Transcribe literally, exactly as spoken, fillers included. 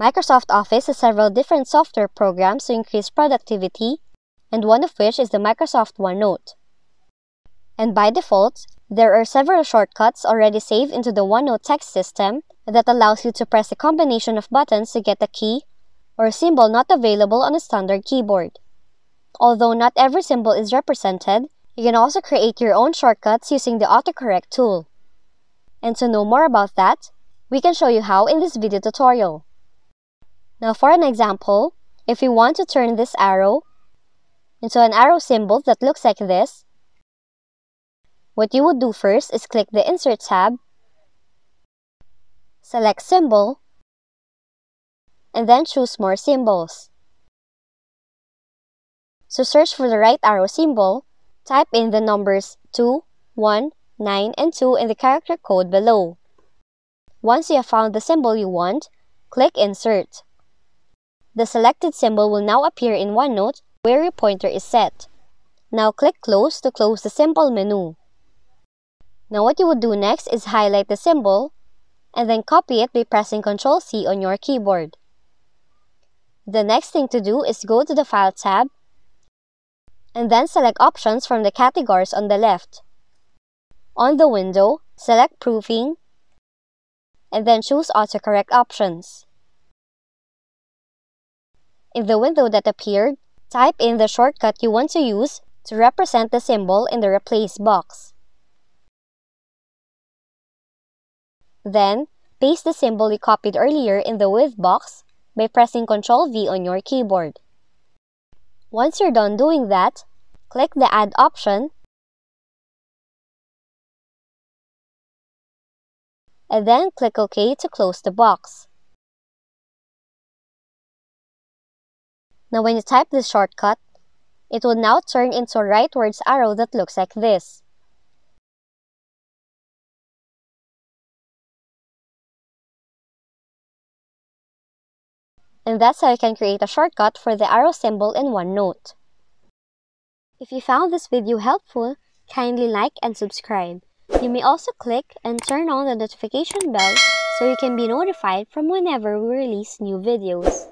Microsoft Office has several different software programs to increase productivity, and one of which is the Microsoft OneNote. And by default, there are several shortcuts already saved into the OneNote text system that allows you to press a combination of buttons to get a key or a symbol not available on a standard keyboard. Although not every symbol is represented, you can also create your own shortcuts using the autocorrect tool. And to know more about that, we can show you how in this video tutorial. Now for an example, if we want to turn this arrow into an arrow symbol that looks like this, what you would do first is click the Insert tab, select Symbol, and then choose More Symbols. To search for the right arrow symbol, type in the numbers two, one, nine, and two in the character code below. Once you have found the symbol you want, click Insert. The selected symbol will now appear in OneNote where your pointer is set. Now click Close to close the symbol menu. Now what you would do next is highlight the symbol and then copy it by pressing Control C on your keyboard. The next thing to do is go to the File tab and then select options from the categories on the left. On the window, select Proofing and then choose Autocorrect Options. In the window that appeared, type in the shortcut you want to use to represent the symbol in the Replace box. Then, paste the symbol you copied earlier in the With box by pressing Control V on your keyboard. Once you're done doing that, click the Add option and then click OK to close the box. Now when you type this shortcut, it will now turn into a rightwards arrow that looks like this. And that's how you can create a shortcut for the arrow symbol in OneNote. If you found this video helpful, kindly like and subscribe. You may also click and turn on the notification bell so you can be notified from whenever we release new videos.